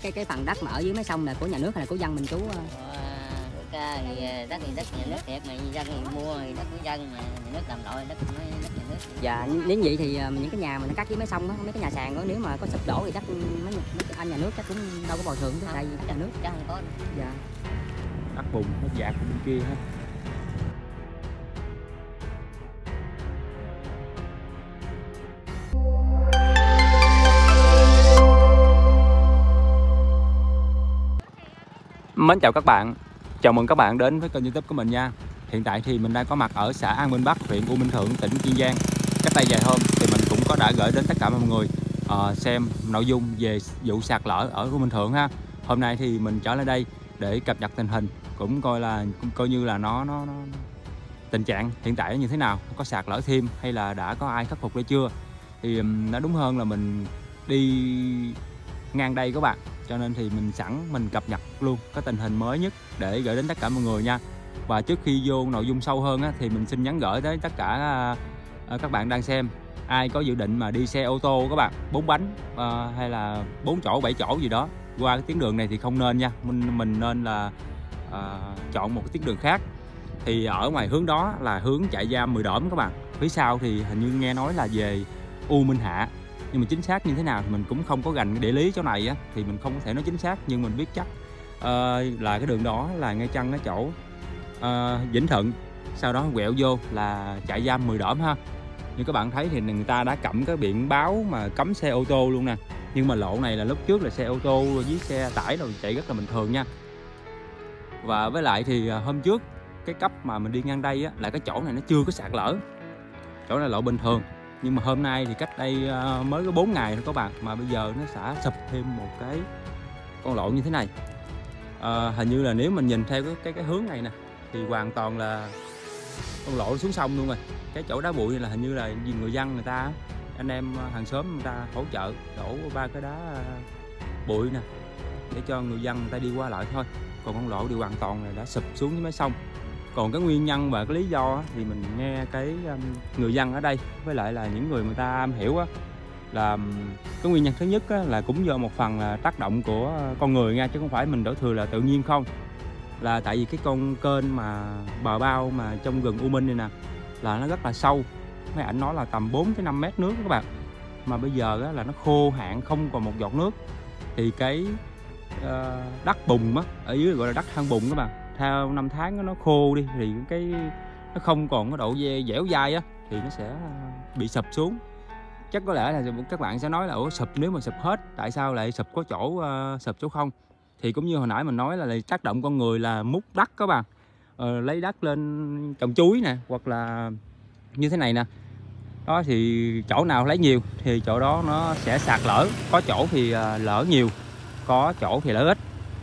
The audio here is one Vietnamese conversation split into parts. cái phần đất mà ở dưới mấy sông là của nhà nước hay là của dân mình chú? Đất nhà nước thiệt mà dân thì mua thì đất của dân mà nhà nước làm lội đất nhà nước. Dạ, nếu vậy thì những cái nhà mà nó cắt dưới mấy sông đó, mấy cái nhà sàn đó, nếu mà có sụp đổ thì đất anh nhà nước chắc cũng đâu có bồi thường chứ, tại vì đất nhà nước chắc không có. Dạ. Đất bùn, đất dạt bên kia hết. Mến chào các bạn, chào mừng các bạn đến với kênh YouTube của mình nha. Hiện tại thì mình đang có mặt ở xã An Minh Bắc, huyện U Minh Thượng, tỉnh Kiên Giang. Cách đây vài hôm thì mình cũng có đã gửi đến tất cả mọi người xem nội dung về vụ sạt lở ở U Minh Thượng ha. Hôm nay thì mình trở lại đây để cập nhật tình hình, cũng coi như là nó tình trạng hiện tại như thế nào, có sạt lở thêm hay là đã có ai khắc phục hay chưa. Thì nó đúng hơn là mình đi ngang đây các bạn, cho nên thì mình sẵn mình cập nhật luôn cái tình hình mới nhất để gửi đến tất cả mọi người nha. Và trước khi vô nội dung sâu hơn á, thì mình xin nhắn gửi tới tất cả các bạn đang xem, ai có dự định mà đi xe ô tô các bạn, 4 bánh hay là 4 chỗ 7 chỗ gì đó qua cái tuyến đường này thì không nên nha. Mình nên là chọn một cái tuyến đường khác. Thì ở ngoài hướng đó là hướng trại giam Mười Đỡm các bạn, phía sau thì hình như nghe nói là về U Minh Hạ, nhưng mà chính xác như thế nào thì mình cũng không có gành địa lý chỗ này á, thì mình không có thể nói chính xác, nhưng mình biết chắc là cái đường đó là ngay chân cái chỗ Vĩnh Thuận, sau đó quẹo vô là trại giam Mười Đỡm ha. Như các bạn thấy thì người ta đã cẩm cái biển báo mà cấm xe ô tô luôn nè, nhưng mà lộ này là lúc trước là xe ô tô với xe tải rồi chạy rất là bình thường nha. Và với lại thì hôm trước cái cấp mà mình đi ngang đây á, là cái chỗ này nó chưa có sạt lở, chỗ này lộ bình thường. Nhưng mà hôm nay thì cách đây mới có 4 ngày thôi các bạn, mà bây giờ nó xả sụp thêm một cái con lộ như thế này. Hình như là nếu mình nhìn theo cái hướng này nè thì hoàn toàn là con lộ xuống sông luôn rồi. Cái chỗ đá bụi này là hình như là vì người dân, người ta anh em hàng xóm người ta hỗ trợ đổ 3 cái đá bụi nè để cho người dân người ta đi qua lại thôi. Còn con lộ thì hoàn toàn là đã sụp xuống dưới mé sông. Còn cái nguyên nhân và cái lý do thì mình nghe cái người dân ở đây với lại là những người ta am hiểu á, là cái nguyên nhân thứ nhất á, là cũng do một phần là tác động của con người nha, chứ không phải mình đổ thừa là tự nhiên không. Là tại vì cái con kênh mà bờ bao mà trong gần U Minh này nè là nó rất là sâu, mấy ảnh nói là tầm 4 tới 5 mét nước các bạn, mà bây giờ á, là nó khô hạn không còn một giọt nước. Thì cái đất bùn á, ở dưới gọi là đất hang bùn các bạn, theo năm tháng nó khô đi thì cái nó không còn cái độ dẻo dai á, thì nó sẽ bị sụp xuống. Chắc có lẽ là các bạn sẽ nói là ủa sụp, nếu mà sụp hết tại sao lại sụp có chỗ sụp chỗ không? Thì cũng như hồi nãy mình nói là tác động con người là múc đất các bạn, lấy đất lên trồng chuối nè, hoặc là như thế này nè đó, thì chỗ nào lấy nhiều thì chỗ đó nó sẽ sạt lở, có chỗ thì lở nhiều, có chỗ thì lở ít.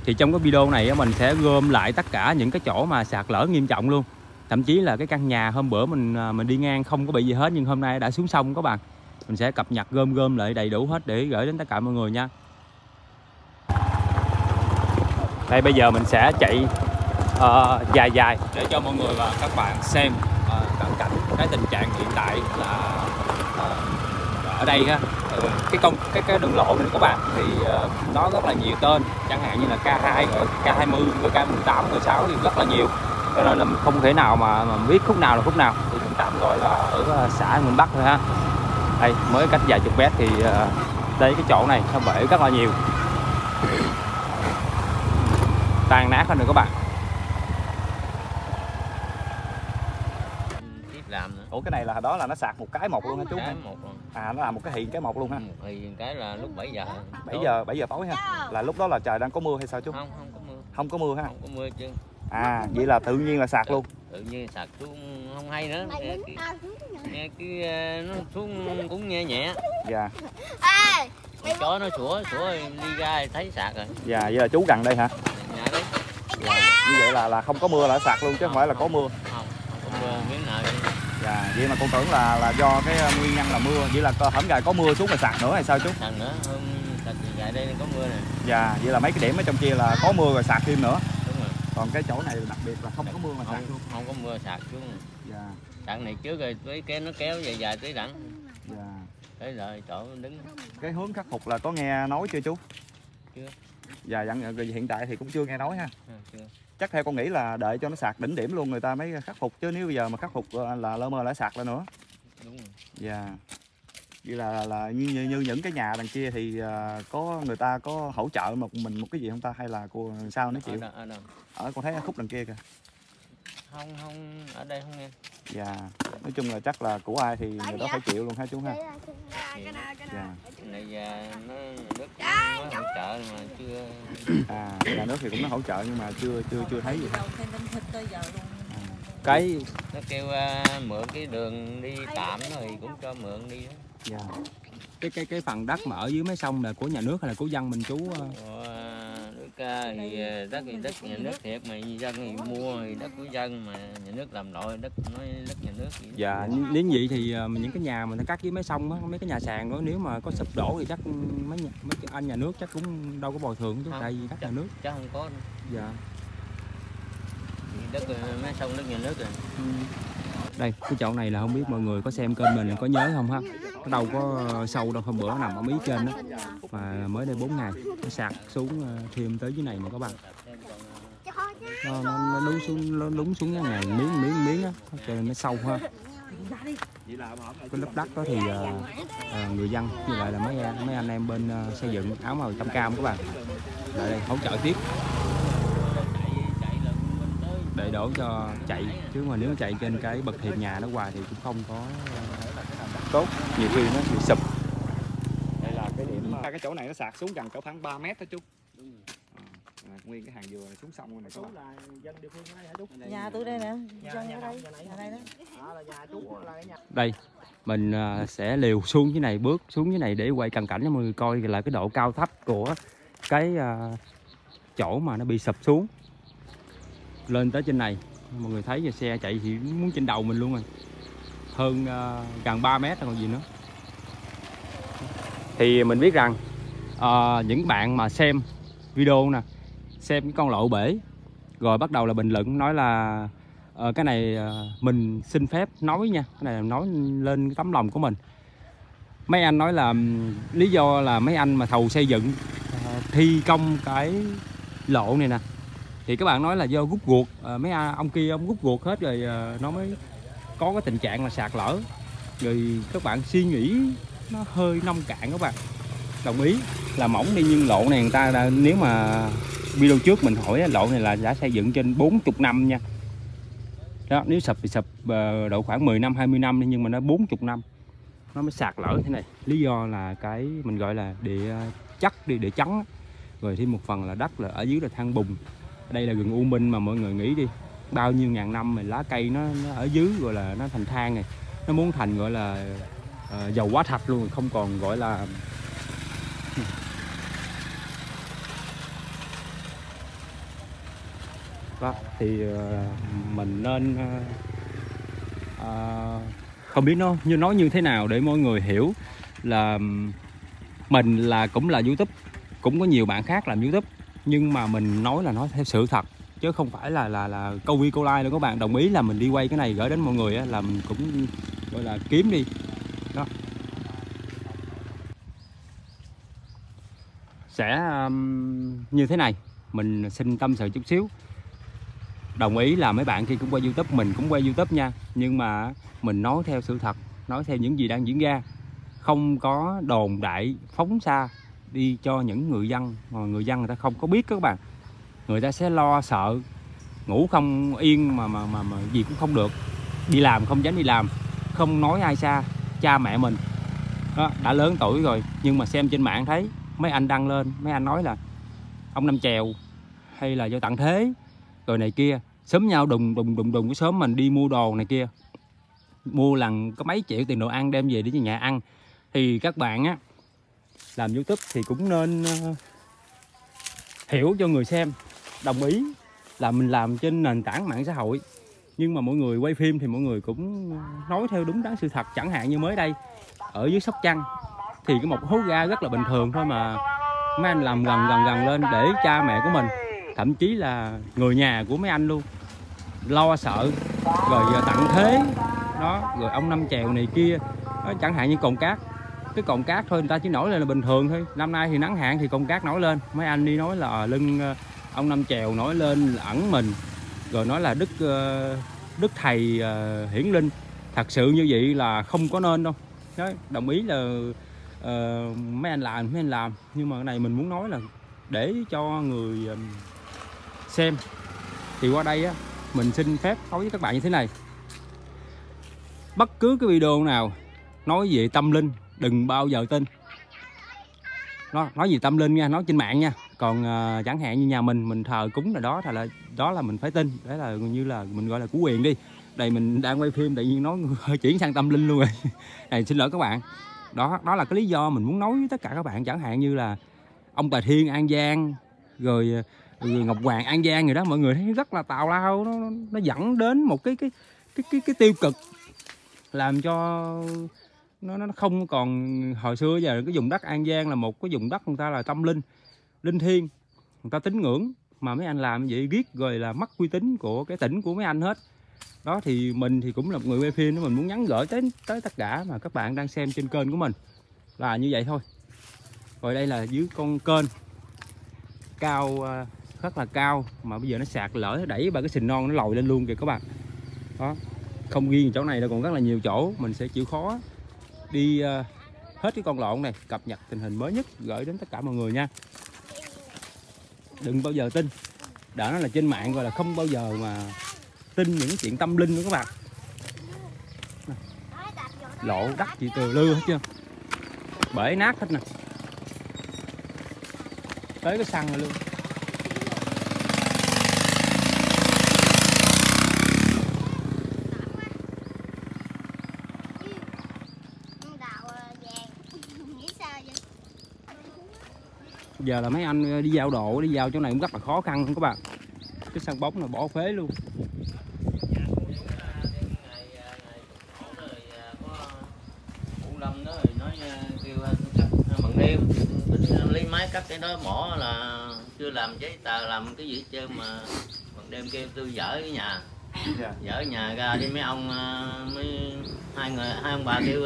Thì trong cái video này mình sẽ gom lại tất cả những cái chỗ mà sạt lở nghiêm trọng luôn. Thậm chí là cái căn nhà hôm bữa mình đi ngang không có bị gì hết, nhưng hôm nay đã xuống sông các bạn. Mình sẽ cập nhật gom lại đầy đủ hết để gửi đến tất cả mọi người nha. Đây bây giờ mình sẽ chạy dài để cho mọi người và các bạn xem cận cảnh cái tình trạng hiện tại là ở đây ha. Cái đường lộ này các bạn thì nó rất là nhiều tên, chẳng hạn như là K2, K20, K18, K16 thì rất là nhiều, cho nên là không thể nào mà biết khúc nào là khúc nào. Thì mình tạm gọi là ở xã miền Bắc thôi ha. Đây mới cách vài chục mét thì đây cái chỗ này nó bể rất là nhiều, tan nát hết rồi các bạn. Ủa cái này là đó là nó sạc một cái một luôn hả chú? À nó là một cái hiện cái một luôn ha. Hiện cái là lúc 7 giờ. 7 giờ tối ha. Là lúc đó là trời đang có mưa hay sao chú? Không có mưa. Không có mưa ha. Không có mưa chứ. À vậy là tự nhiên là sạc luôn. Tự nhiên sạc xuống không hay nữa. Nghe cái nó xuống cũng nghe nhẹ. Dạ. Chó nó sủa đi ra thấy sạc rồi. Dạ vậy là chú gần đây hả? Như vậy là không có mưa là sạc luôn chứ không phải là có mưa. Dạ, vậy mà con tưởng là do cái nguyên nhân là mưa, vậy là hổng gài có mưa xuống là sạt nữa hay sao chú? Sạt nữa, sạt gài đây có mưa nè. Dạ, vậy là mấy cái điểm ở trong kia là có mưa rồi sạt thêm nữa. Đúng rồi. Còn cái chỗ này đặc biệt là không có mưa mà sạt luôn. Không có mưa sạt xuống. Dạ. Sạt này trước rồi tới cái nó kéo dài tới đẳng. Dạ. Tới rồi chỗ đứng. Cái hướng khắc phục là có nghe nói chưa chú? Chưa. Và hiện tại thì cũng chưa nghe nói ha. Chắc theo con nghĩ là đợi cho nó sạc đỉnh điểm luôn người ta mới khắc phục, chứ nếu bây giờ mà khắc phục là lơ mơ lại sạc lên nữa. Đúng rồi. Dạ. Vậy là như những cái nhà đằng kia thì có người ta có hỗ trợ một cái gì không ta, hay là cô sao nó chịu? Ở con thấy khúc đằng kia kìa. Không ở đây không em. Dạ. Nói chung là chắc là của ai thì người đó phải chịu luôn ha chú ha. Dạ. Này nước nó hỗ trợ mà chưa. À, nhà nước thì cũng nó hỗ trợ nhưng mà chưa thấy gì. Cái nó kêu mượn cái đường đi tạm thì cũng cho mượn đi đó. Dạ. Cái phần đất mà ở dưới mấy sông là của nhà nước hay là của dân mình chú? Thì đất nhà nước thiệt mà dân thì mua, thì đất của dân mà nhà nước làm loại đất nói đất nhà nước vậy. Dạ, nếu như vậy thì những cái nhà mình cắt dưới mấy sông á, mấy cái nhà sàn đó nếu mà có sụp đổ thì chắc mấy anh nhà nước chắc cũng đâu có bồi thường chứ, tại vì đất nhà nước chắc không có. Dạ. Đất mấy sông đất nhà nước rồi. Đây, cái chỗ này là không biết mọi người có xem kênh mình có nhớ không ha. Nó đâu có sâu đâu, hôm bữa nằm ở mí trên đó mà mới đây 4 ngày nó sạt xuống thêm tới dưới này mà các bạn. Nó lún xuống cái này miếng á, cho nên nó sâu ha. Cái lớp đất đó thì người dân như vậy là mấy anh em bên xây dựng áo màu trăm cam các bạn. Lại đây hỗ trợ tiếp. Để đổ cho chạy, chứ mà nếu chạy trên cái bậc thềm nhà nó hoài thì cũng không có tốt, nhiều khi nó bị sụp. Đây là cái điểm mà cái chỗ này nó sạt xuống gần cỡ khoảng 3 mét đó chú. Đúng rồi. À, nguyên cái hàng dừa xuống sông luôn này các bạn. Là dân địa phương ở đây hả chú? Nhà tôi đây nè, nhà đây đó. Đó là nhà chú là cái nhà. Đây, mình sẽ liều xuống dưới này, bước xuống dưới này để quay cận cảnh cho mọi người coi là cái độ cao thấp của cái chỗ mà nó bị sụp xuống. Lên tới trên này mọi người thấy giờ xe chạy thì muốn trên đầu mình luôn rồi, hơn gần 3 mét còn gì nữa. Thì mình biết rằng những bạn mà xem video nè, xem cái con lộ bể rồi bắt đầu là bình luận nói là cái này mình xin phép nói nha, cái này nói lên cái tấm lòng của mình. Mấy anh nói là lý do là mấy anh mà thầu xây dựng thi công cái lộ này nè thì các bạn nói là do rút ruột, mấy ông kia ông rút ruột hết rồi nó mới có cái tình trạng là sạt lở. Rồi các bạn suy nghĩ nó hơi nông cạn các bạn. Đồng ý là mỏng đi nhưng lộ này người ta đã, nếu mà video trước mình hỏi lộ này là đã xây dựng trên 40 năm nha. Đó, nếu sập thì sập độ khoảng 10 năm 20 năm nhưng mà nó 40 năm nó mới sạt lở thế này. Lý do là cái mình gọi là địa chất đi, địa chấn. Rồi thêm một phần là đất là ở dưới là than bùn. Đây là rừng U Minh mà mọi người nghĩ đi, bao nhiêu ngàn năm mà lá cây nó ở dưới gọi là nó thành than này, nó muốn thành gọi là dầu hóa thạch luôn, không còn gọi là đó. Thì mình nên không biết nó như nói như thế nào để mọi người hiểu là mình là cũng là YouTube, cũng có nhiều bạn khác làm YouTube. Nhưng mà mình nói là nói theo sự thật chứ không phải là câu view câu like đâu các bạn. Đồng ý là mình đi quay cái này gửi đến mọi người á, là mình cũng gọi là kiếm đi đó. Sẽ như thế này, mình xin tâm sự chút xíu. Đồng ý là mấy bạn kia cũng quay YouTube, mình cũng quay YouTube nha, nhưng mà mình nói theo sự thật, nói theo những gì đang diễn ra, không có đồn đại phóng xa đi cho những người dân mà người dân người ta không có biết các bạn. Người ta sẽ lo sợ, ngủ không yên mà gì cũng không được, đi làm không dám đi làm, không nói ai xa, cha mẹ mình đó, đã lớn tuổi rồi nhưng mà xem trên mạng thấy mấy anh đăng lên, mấy anh nói là ông Năm Chèo hay là do tận thế rồi này kia, xúm nhau đùng cái xóm mình đi mua đồ này kia, mua lần có mấy triệu tiền đồ ăn đem về để cho nhà ăn. Thì các bạn á làm YouTube thì cũng nên hiểu cho người xem. Đồng ý là mình làm trên nền tảng mạng xã hội, nhưng mà mọi người quay phim thì mọi người cũng nói theo đúng đắn sự thật. Chẳng hạn như mới đây ở dưới Sóc Trăng thì cái một hố ga rất là bình thường thôi mà mấy anh làm gần lên để cha mẹ của mình, thậm chí là người nhà của mấy anh luôn lo sợ, rồi giờ tận thế đó, rồi ông Năm Chèo này kia đó, chẳng hạn như Cồn Cát cái cồn cát thôi, người ta chỉ nổi lên là bình thường thôi. Năm nay thì nắng hạn thì cồn cát nổi lên, mấy anh đi nói là lưng ông Năm Chèo nổi lên ẩn mình, rồi nói là đức thầy hiển linh. Thật sự như vậy là không có nên đâu. Đấy, đồng ý là mấy anh làm, nhưng mà cái này mình muốn nói là để cho người xem. Thì qua đây á, mình xin phép nói với các bạn như thế này: bất cứ cái video nào nói về tâm linh đừng bao giờ tin. Nói về tâm linh nha, nói trên mạng nha. Còn chẳng hạn như nhà mình thờ cúng là đó, đó là mình phải tin. Đấy là như là mình gọi là cứu quyền đi. Đây mình đang quay phim tự nhiên nói chuyển sang tâm linh luôn rồi. Này xin lỗi các bạn. Đó là cái lý do mình muốn nói với tất cả các bạn. Chẳng hạn như là ông Bà Thiên An Giang, rồi Ngọc Hoàng An Giang, rồi đó, mọi người thấy rất là tào lao, nó dẫn đến một cái tiêu cực, làm cho nó không còn. Hồi xưa giờ cái vùng đất An Giang là một cái vùng đất người ta là tâm linh, linh thiêng, người ta tín ngưỡng, mà mấy anh làm vậy ghét rồi là mất uy tín của cái tỉnh của mấy anh hết. Đó thì mình thì cũng là một người quay phim, mình muốn nhắn gửi tới tất cả mà các bạn đang xem trên kênh của mình là như vậy thôi. Rồi đây là dưới con kênh cao, rất là cao, mà bây giờ nó sạt lở, nó đẩy ba cái sình non nó lồi lên luôn kìa các bạn. Đó, không riêng chỗ này đâu, còn rất là nhiều chỗ mình sẽ chịu khó đi hết cái con lộn này, cập nhật tình hình mới nhất gửi đến tất cả mọi người nha. Đừng bao giờ tin, đã nói là trên mạng gọi là không bao giờ mà tin những chuyện tâm linh nữa các bạn. Lộ đất chị Từ Lư hết chưa, bể nát hết nè, tới cái xăng rồi luôn. Giờ là mấy anh đi giao đồ, đi giao chỗ này cũng rất là khó khăn không các bạn. Cái sân bóng là bỏ phế luôn. Cắt cái đó mỏ là chưa làm giấy tờ, làm cái gì chứ mà bằng đêm kêu tôi dở cái nhà, dở nhà ra đi mấy ông, hai ông bà kêu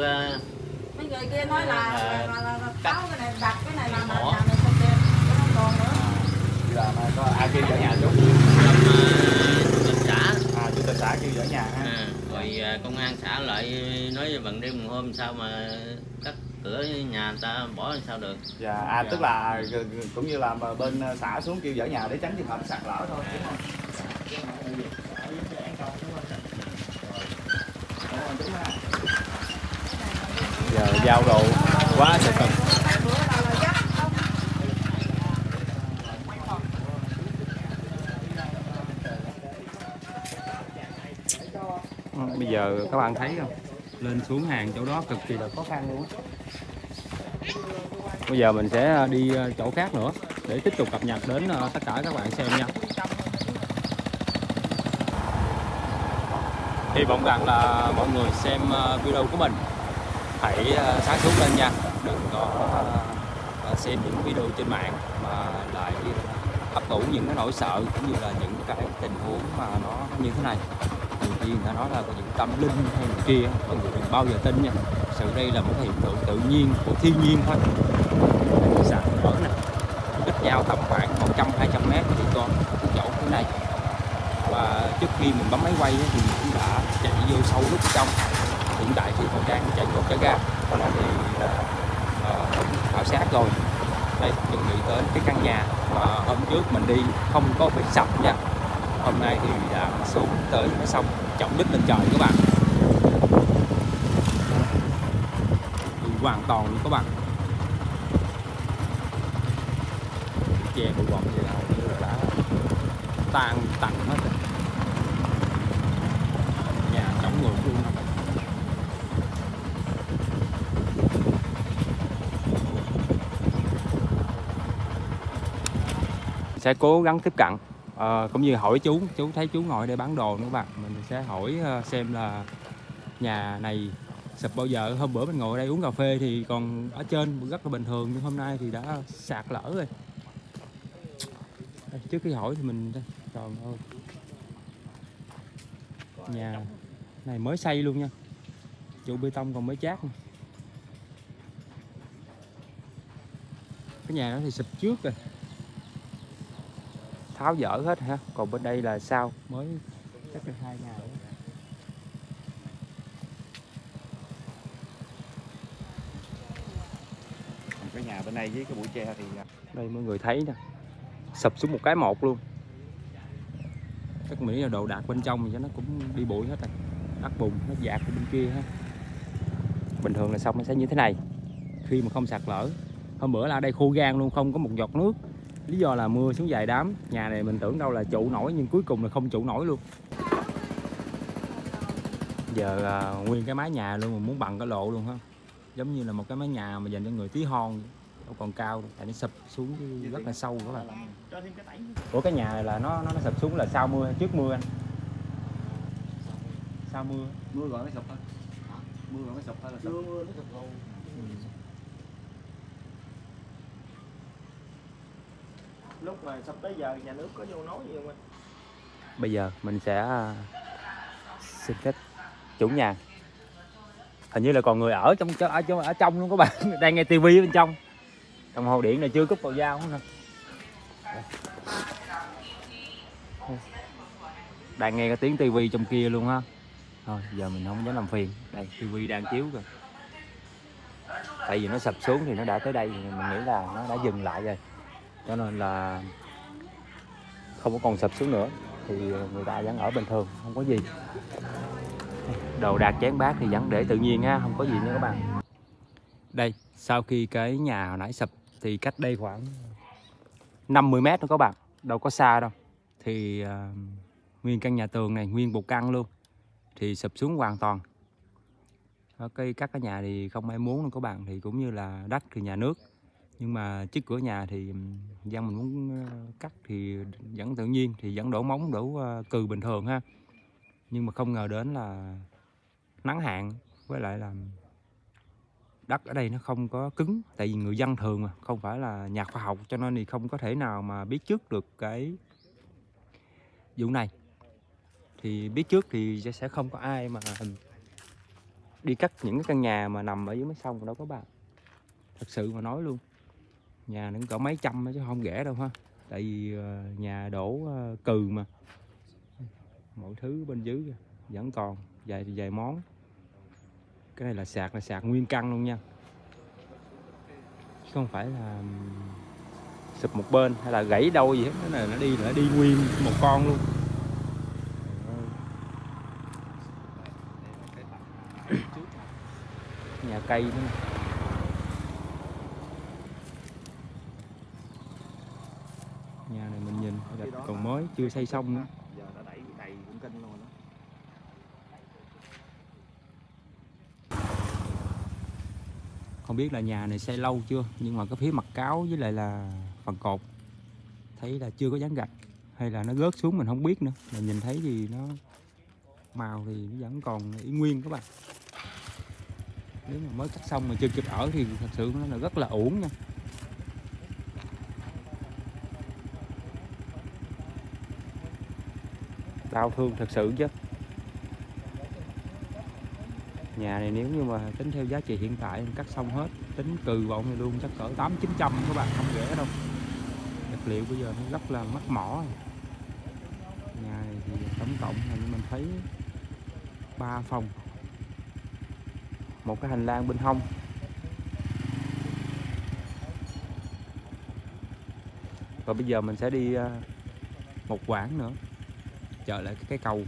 mấy người kia nói là cắt cái này, đặt cái này làm mỏ, nhà này không đem, nó không còn nữa. Giờ mà có ai kêu dở nhà chú? Chủ tịch xã. À, chủ tịch xã kêu dở nhà. À, rồi công an xã lại nói bằng đêm một hôm sao mà cắt cửa nhà ta bỏ sao được. Dạ, tức là cũng như là bên xã xuống kêu dỡ nhà để tránh trường hợp sạt lở thôi. Giờ giao đồ quá trời cực. Bây giờ các bạn thấy không? Lên xuống hàng chỗ đó cực kỳ là khó khăn luôn. Bây giờ mình sẽ đi chỗ khác nữa để tiếp tục cập nhật đến tất cả các bạn xem nha. Hy vọng rằng là mọi người xem video của mình hãy sáng suốt lên nha. Đừng có xem những video trên mạng mà lại ấp ủ những cái nỗi sợ cũng như là những cái tình huống mà nó như thế này. Người ta nói là có những tâm linh hay người kia, mọi người đừng bao giờ tin nha. Sự đây là một hiện tượng tự nhiên của thiên nhiên thôi. Sạt lở này cách nhau tầm khoảng 100–200 mét thì còn chỗ cái này. Và trước khi mình bấm máy quay thì mình cũng đã chạy vô sâu lúc trong. Hiện tại thì khẩu trang chạy vào cái ga thì khảo sát rồi. Đây chuẩn bị tới cái căn nhà mà hôm trước mình đi không có bị sập nha. Hôm nay thì đã xuống tới cái sông Trọng Đích lên trời các bạn, hoàn toàn các bạn che bụi bặm gì nào là đã tan tành hết rồi. Nhà trống người luôn. Sẽ cố gắng tiếp cận. Cũng như hỏi chú thấy chú ngồi đây bán đồ nữa các bạn, mình sẽ hỏi xem là nhà này sập bao giờ. Hôm bữa mình ngồi ở đây uống cà phê thì còn ở trên rất là bình thường, nhưng hôm nay thì đã sạt lở rồi. Trước khi hỏi thì mình còn thôi, nhà này mới xây luôn nha, trụ bê tông còn mới chát. Cái nhà đó thì sụp trước rồi, tháo dỡ hết ha. Còn bên đây là sao mới chắc là 2 nhà nữa. Cái nhà bên đây với cái bụi tre thì đây mọi người thấy nè, sập xuống một cái một luôn. Chắc mỹ là đồ đạc bên trong thì nó cũng đi bụi hết rồi, đất bùn nó dạt bên kia ha. Bình thường là sông nó sẽ như thế này khi mà không sạt lở. Hôm bữa là ở đây khô gan luôn, không có một giọt nước. Lý do là mưa xuống dài đám. Nhà này mình tưởng đâu là trụ nổi nhưng cuối cùng là không trụ nổi luôn. Giờ nguyên cái mái nhà luôn, mình muốn bằng cái lộ luôn ha. Giống như là một cái mái nhà mà dành cho người tí hon, đâu còn cao đâu, tại nó sụp xuống rất là sâu các bạn. Ủa cái nhà này là nó sụp xuống là sau mưa hay trước mưa anh? Sau mưa. Mưa rồi mới sụp thôi. Mưa rồi mới sụp thôi là sụp. Mưa nó sụp lâu. Lúc mà sắp tới giờ nhà nước có vô nói gì không anh? Bây giờ mình sẽ xin phép chủ nhà. Hình như là còn người ở trong luôn các bạn. Đang nghe tivi bên trong. Đồng hồ điện này chưa cúp vào dao không? Đang nghe cái tiếng tivi trong kia luôn ha. Thôi giờ mình không dám làm phiền. Đây tivi đang chiếu rồi. Tại vì nó sập xuống thì nó đã tới đây, mình nghĩ là nó đã dừng lại rồi, cho nên là không có còn sập xuống nữa thì người ta vẫn ở bình thường, không có gì. Đồ đạc chén bát thì vẫn để tự nhiên á, không có gì nữa các bạn. Đây, sau khi cái nhà hồi nãy sập thì cách đây khoảng 50 m nữa các bạn, đâu có xa đâu. Thì nguyên căn nhà tường này, nguyên một căn luôn thì sập xuống hoàn toàn. Các cái nhà thì không ai muốn đâu các bạn, thì cũng như là đất thì nhà nước. Nhưng mà trước cửa nhà thì dân mình muốn cắt thì vẫn tự nhiên, thì vẫn đổ móng, đổ cừ bình thường ha. Nhưng mà không ngờ đến là nắng hạn, với lại là đất ở đây nó không có cứng. Tại vì người dân thường mà, không phải là nhà khoa học, cho nên thì không có thể nào mà biết trước được cái vụ này. Thì biết trước thì sẽ không có ai mà đi cắt những cái căn nhà mà nằm ở dưới mấy sông đâu các bạn. Thật sự mà nói luôn, nhà nó cỡ mấy trăm chứ không rẻ đâu ha. Tại vì nhà đổ cừ mà, mọi thứ bên dưới vẫn còn vài món. Cái này là sạc nguyên căn luôn nha, chứ không phải là sụp một bên hay là gãy đâu gì hết. Cái này nó đi nguyên một con luôn. Nhà cây nữa nè. Nhà này mình nhìn còn mới, chưa xây xong nữa. Giờ đã đẩy đầy cũng kinh luôn đó. Không biết là nhà này xây lâu chưa, nhưng mà cái phía mặt cáo với lại là phần cột thấy là chưa có dán gạch, hay là nó rớt xuống mình không biết nữa. Mình nhìn thấy gì nó màu thì nó vẫn còn y nguyên các bạn. Nếu mà mới cắt xong mà chưa kịp ở thì thật sự nó là rất là uổng nha. Đau thương thật sự chứ. Nhà này nếu như mà tính theo giá trị hiện tại cắt xong hết, tính cừ bọn này luôn chắc cỡ 800-900 các bạn, không rẻ đâu. Vật liệu bây giờ nó rất là mắc mỏ. Nhà này thì tổng cộng là mình thấy 3 phòng, một cái hành lang bên hông. Và bây giờ mình sẽ đi một quãng nữa, chợ lại cái cầu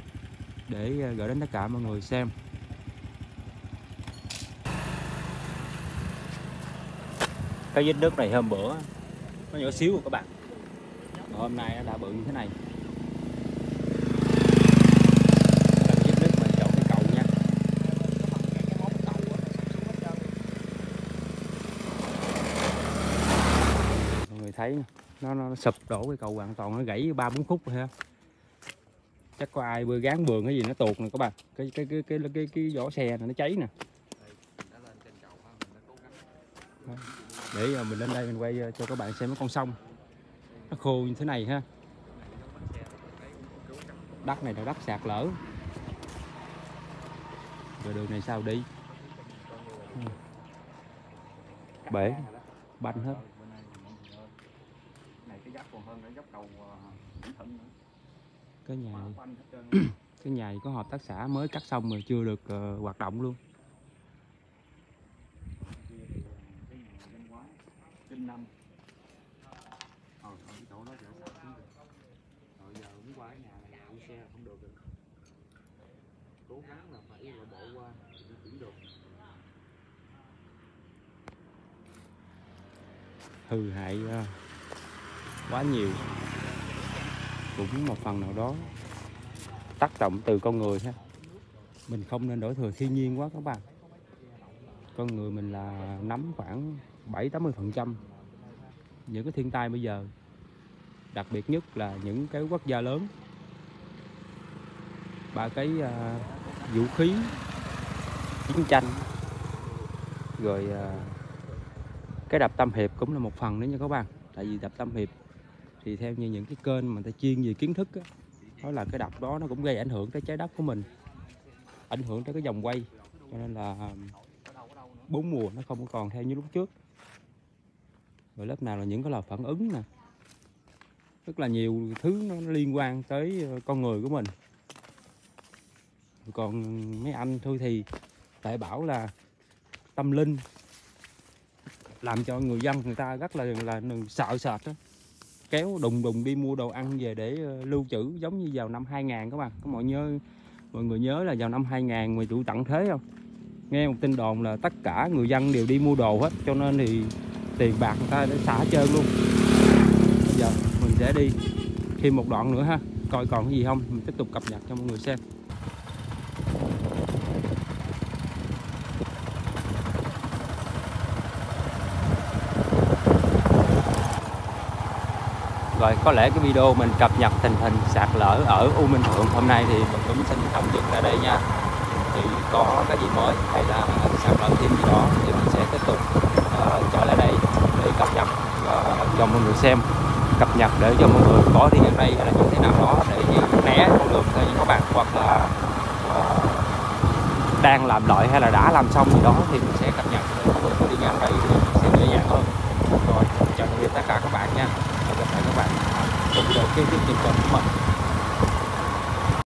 để gửi đến tất cả mọi người xem. Cái vết nước này hôm bữa nó nhỏ xíu rồi các bạn, mà hôm nay nó đã bự như thế này. Vết nước mà chọn cái cầu nha. Mọi người thấy nó sụp đổ cái cầu hoàn toàn, nó gãy 3-4 khúc rồi ha. Chắc có ai bơi gán bường cái gì nó tuột nè các bạn. Cái vỏ xe này nó cháy nè. Để mình lên đây mình quay cho các bạn xem cái con sông nó khô như thế này ha. Đất này là đất sạt lở. Rồi đường này sao đi? Bể banh hết. chắc còn hơn ở dốc cầu Vĩnh Thịnh nữa. Cái nhà cái nhà có hợp tác xã mới cắt xong rồi chưa được hoạt động luôn. Cố gắng là phải bỏ qua thì nó cũng được. Hư hại quá nhiều, cũng một phần nào đó tác động từ con người ha. Mình không nên đổ thừa thiên nhiên quá các bạn. Con người mình là nắm khoảng 70-80% những cái thiên tai bây giờ, đặc biệt nhất là những cái quốc gia lớn. Ba cái vũ khí chiến tranh, rồi cái đập Tam Hiệp cũng là một phần nữa nha các bạn. Tại vì đập Tam Hiệp thì theo như những cái kênh mà người ta chuyên về kiến thức đó, đó là cái đập đó nó cũng gây ảnh hưởng tới trái đất của mình, ảnh hưởng tới cái vòng quay, cho nên là 4 mùa nó không còn theo như lúc trước. Rồi lớp nào là những cái lời phản ứng nè, rất là nhiều thứ nó liên quan tới con người của mình. Còn mấy anh thôi thì lại bảo là tâm linh làm cho người dân người ta rất là sợ sệt đó. Kéo đùng đi mua đồ ăn về để lưu trữ, giống như vào năm 2000 các bạn. Mọi người nhớ là vào năm 2000 mà trụ tận thế không? Nghe một tin đồn là tất cả người dân đều đi mua đồ hết, cho nên thì tiền bạc người ta đã xả trơn luôn. Bây giờ mình sẽ đi thêm một đoạn nữa ha, coi còn cái gì không, mình tiếp tục cập nhật cho mọi người xem. Rồi, có lẽ cái video mình cập nhật tình hình sạt lở ở U Minh Thượng hôm nay thì mình cũng xin tạm dừng tại đây nha. Thì có cái gì mới hay là sạt lở thêm gì đó thì mình sẽ tiếp tục trở lại đây để cập nhật cho mọi người xem, cập nhật để cho mọi người có đi ngang đây hay là như thế nào đó để né con đường theo như các bạn, hoặc là đang làm lại hay là đã làm xong gì đó thì mình sẽ cập nhật để mọi người có đi ngang đây sẽ dễ dàng hơn. Rồi, chào tạm biệt tất cả các bạn nha. Hẹn gặp lại các bạn trong video kế tiếp trên kênh của mình.